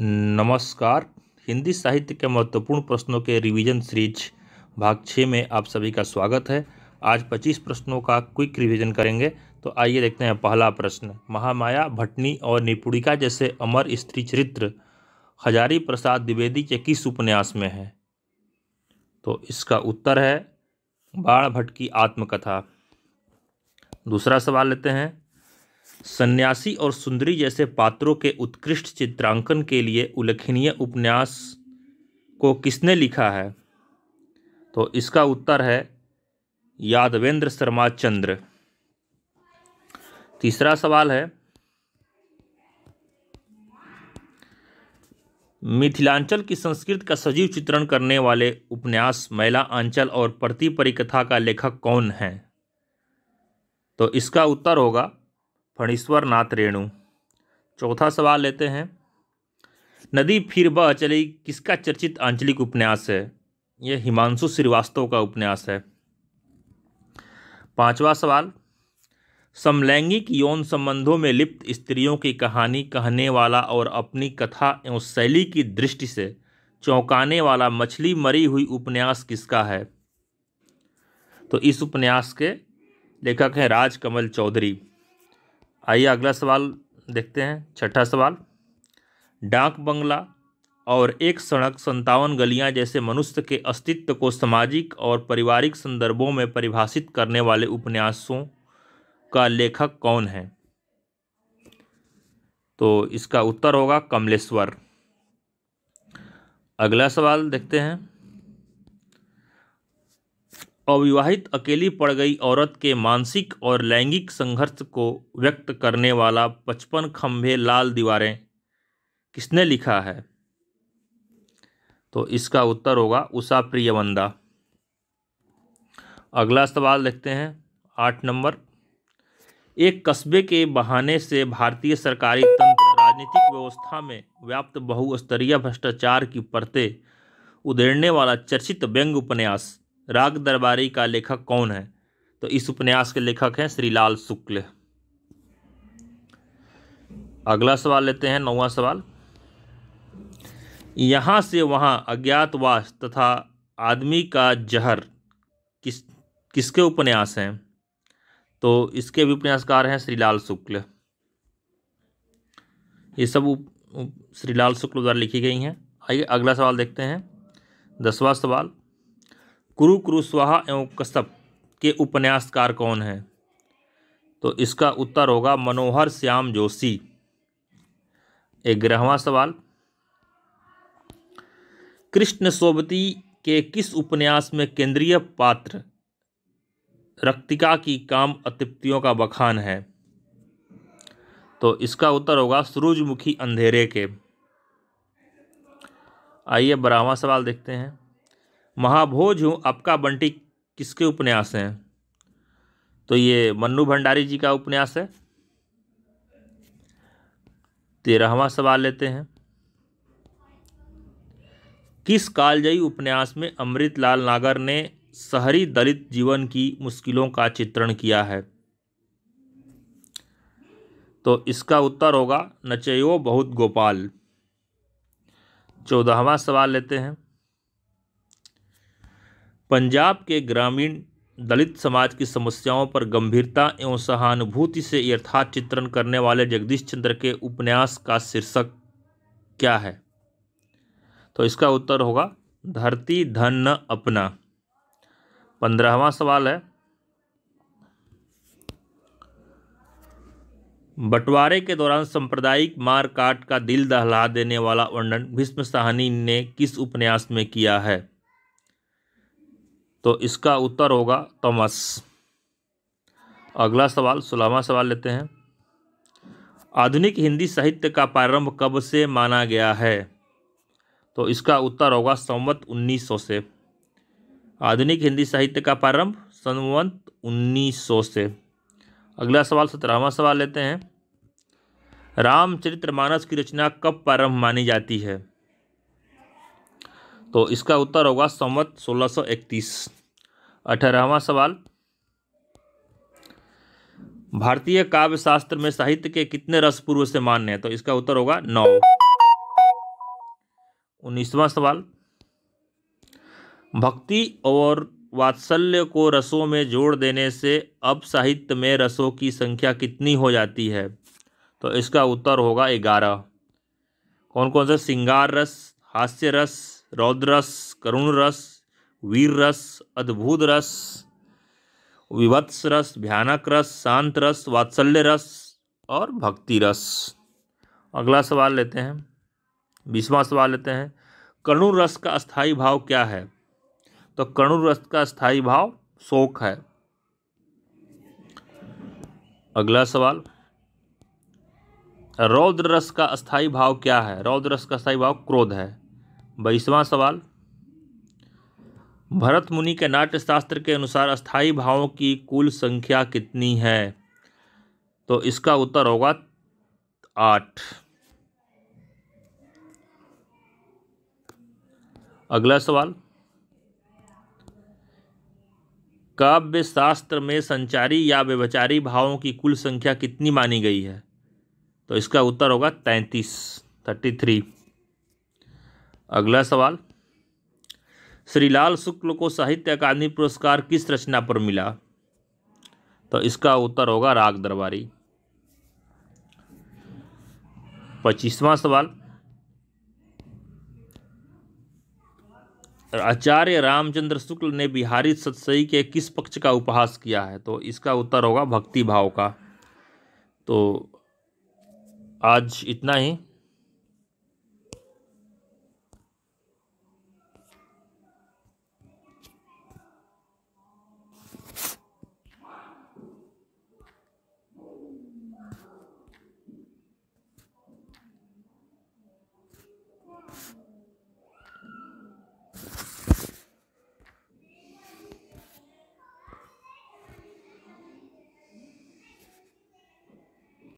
नमस्कार। हिंदी साहित्य के महत्वपूर्ण प्रश्नों के रिवीजन सीरीज भाग 6 में आप सभी का स्वागत है। आज 25 प्रश्नों का क्विक रिवीजन करेंगे, तो आइए देखते हैं। पहला प्रश्न, महामाया, भटनी और निपुणिका जैसे अमर स्त्री चरित्र हजारी प्रसाद द्विवेदी के किस उपन्यास में है? तो इसका उत्तर है बाण भट्ट की आत्मकथा। दूसरा सवाल लेते हैं, सन्यासी और सुंदरी जैसे पात्रों के उत्कृष्ट चित्रांकन के लिए उल्लेखनीय उपन्यास को किसने लिखा है? तो इसका उत्तर है यादवेंद्र शर्मा चंद्र। तीसरा सवाल है, मिथिलांचल की संस्कृति का सजीव चित्रण करने वाले उपन्यास मैला आंचल और प्रति परिकथा का लेखक कौन है? तो इसका उत्तर होगा फणेश्वरनाथ रेणु। चौथा सवाल लेते हैं, नदी फिर बहचली किसका चर्चित आंचलिक उपन्यास है? यह हिमांशु श्रीवास्तव का उपन्यास है। पांचवा सवाल, समलैंगिक यौन संबंधों में लिप्त स्त्रियों की कहानी कहने वाला और अपनी कथा एवं शैली की दृष्टि से चौंकाने वाला मछली मरी हुई उपन्यास किसका है? तो इस उपन्यास के लेखक हैं राजकमल चौधरी। आइए अगला सवाल देखते हैं। छठा सवाल, डाक बंगला और एक सड़क संतावन गलियाँ जैसे मनुष्य के अस्तित्व को सामाजिक और पारिवारिक संदर्भों में परिभाषित करने वाले उपन्यासों का लेखक कौन है? तो इसका उत्तर होगा कमलेश्वर। अगला सवाल देखते हैं, अविवाहित अकेली पड़ गई औरत के मानसिक और लैंगिक संघर्ष को व्यक्त करने वाला 55 खंभे लाल दीवारें किसने लिखा है? तो इसका उत्तर होगा उषा प्रियंबंदा। अगला सवाल देखते हैं, 8 नंबर, एक कस्बे के बहाने से भारतीय सरकारी तंत्र राजनीतिक व्यवस्था में व्याप्त बहुस्तरीय भ्रष्टाचार की परतें उधेड़ने वाला चर्चित व्यंग्य उपन्यास राग दरबारी का लेखक कौन है? तो इस उपन्यास के लेखक हैं श्रीलाल शुक्ल। अगला सवाल लेते हैं, 9वां सवाल, यहां से वहां, अज्ञातवास तथा आदमी का जहर किसके उपन्यास हैं? तो इसके भी उपन्यासकार हैं श्रीलाल शुक्ल। ये सब श्रीलाल शुक्ल द्वारा लिखी गई हैं। आइए अगला सवाल देखते हैं। 10वां सवाल, कुरु कुरु स्वाहा एवं कसप के उपन्यासकार कौन हैं? तो इसका उत्तर होगा मनोहर श्याम जोशी। 11वां सवाल, कृष्ण सोबती के किस उपन्यास में केंद्रीय पात्र रक्तिका की काम अतृप्तियों का बखान है? तो इसका उत्तर होगा सूरजमुखी अंधेरे के। आइए 12वां सवाल देखते हैं, महाभोज हूँ आपका बंटी किसके उपन्यास हैं? तो ये मन्नू भंडारी जी का उपन्यास है। 13वां सवाल लेते हैं, किस कालजयी उपन्यास में अमृतलाल नागर ने शहरी दलित जीवन की मुश्किलों का चित्रण किया है? तो इसका उत्तर होगा नचेयो बहुत गोपाल। 14वां सवाल लेते हैं, पंजाब के ग्रामीण दलित समाज की समस्याओं पर गंभीरता एवं सहानुभूति से यथार्थ चित्रण करने वाले जगदीश चंद्र के उपन्यास का शीर्षक क्या है? तो इसका उत्तर होगा धरती धन अपना। 15वां सवाल है, बंटवारे के दौरान सांप्रदायिक मार काट का दिल दहला देने वाला वर्णन भीष्म साहनी ने किस उपन्यास में किया है? तो इसका उत्तर होगा तमस। अगला सवाल 16वां सवाल लेते हैं, आधुनिक हिंदी साहित्य का प्रारंभ कब से माना गया है? तो इसका उत्तर होगा संवत 1900 से। आधुनिक हिंदी साहित्य का प्रारंभ संवत 1900 से। अगला सवाल 17वां सवाल लेते हैं, रामचरितमानस की रचना कब प्रारंभ मानी जाती है? तो इसका उत्तर होगा संवत 1631। 18वां सवाल, भारतीय काव्य शास्त्र में साहित्य के कितने रस पूर्व से मान्य है? तो इसका उत्तर होगा 9। 19वां सवाल, भक्ति और वात्सल्य को रसों में जोड़ देने से अब साहित्य में रसों की संख्या कितनी हो जाती है? तो इसका उत्तर होगा 11। कौन कौन सा? श्रृंगार रस, हास्य रस, रौद्र रस, करुण रस, वीर रस, अद्भुत रस, विभत्स रस, भयानक रस, शांत रस, वात्सल्य रस और भक्ति रस। अगला सवाल लेते हैं, 20वां सवाल लेते हैं, करुण रस का अस्थाई भाव क्या है? तो करुण रस का अस्थाई भाव शोक है। अगला सवाल, रौद्र रस का अस्थाई भाव क्या है? रौद्र रस का अस्थाई भाव क्रोध है। 22वां सवाल, भरत मुनि के नाट्यशास्त्र के अनुसार अस्थाई भावों की कुल संख्या कितनी है? तो इसका उत्तर होगा 8। अगला सवाल, काव्य शास्त्र में संचारी या व्यभिचारी भावों की कुल संख्या कितनी मानी गई है? तो इसका उत्तर होगा 33। अगला सवाल, श्रीलाल शुक्ल को साहित्य अकादमी पुरस्कार किस रचना पर मिला? तो इसका उत्तर होगा राग दरबारी। 25वां सवाल, आचार्य रामचंद्र शुक्ल ने बिहारी सतसई के किस पक्ष का उपहास किया है? तो इसका उत्तर होगा भक्ति भाव का। तो आज इतना ही।